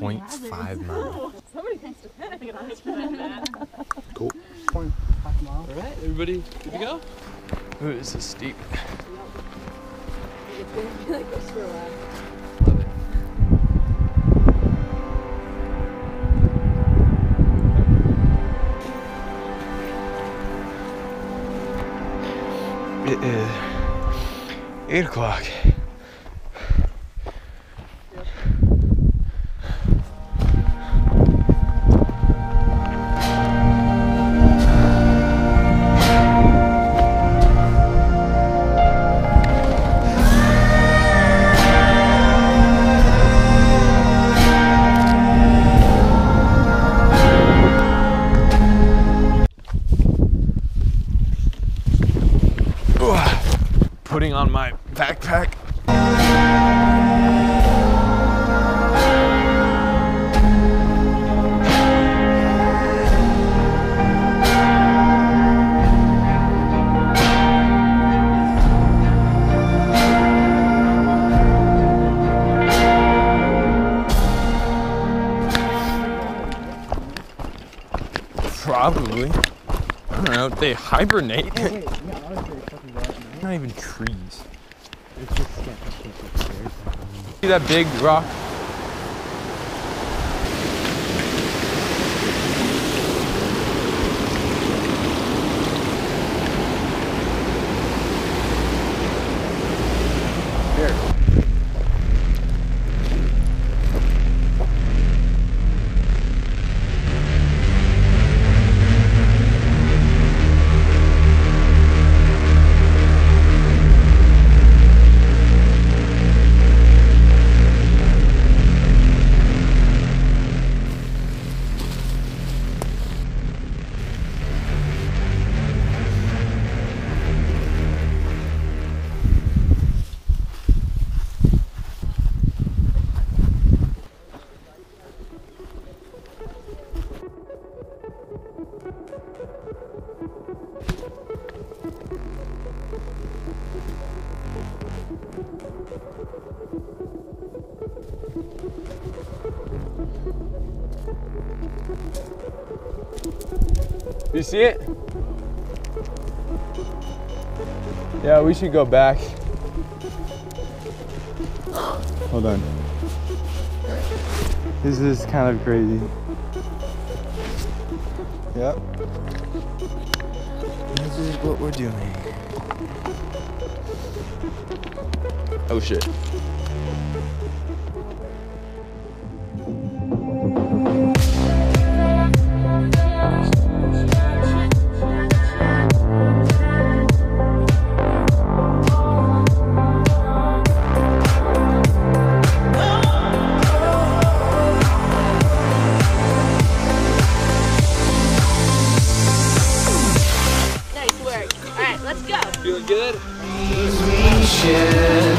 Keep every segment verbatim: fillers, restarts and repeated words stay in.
zero point five miles. Somebody thinks to Cool. zero point five miles. All right, everybody, good to go? Ooh, this is steep. It's going to be like this for a while. It is eight o'clock. Yep. Putting on my backpack. Probably. I don't know, they hibernate. Oh, wait. Yeah, honestly, not even trees. It's just see that big rock? You see it? Yeah, we should go back. Hold on. This is kind of crazy. Yep. This is what we're doing. Oh shit. Feeling good? We should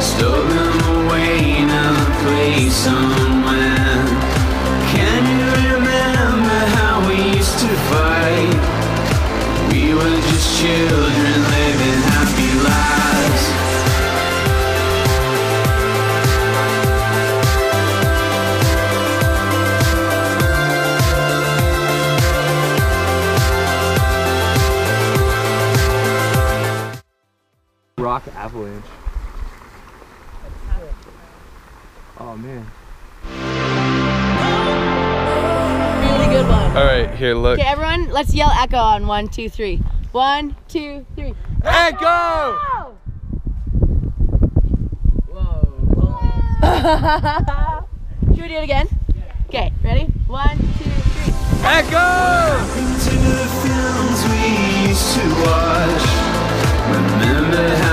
stolen away in a place somewhere. Can you remember how we used to fight? We were just children living happy lives. Rock avalanche. Oh man. Really good one. All right, here, look. Okay, everyone, let's yell echo on one, two, three. One, two, three. Echo! Whoa! Whoa. Should we do it again? Yeah. Okay, ready? One, two, three. Echo! Into the films we used to watch. Remember how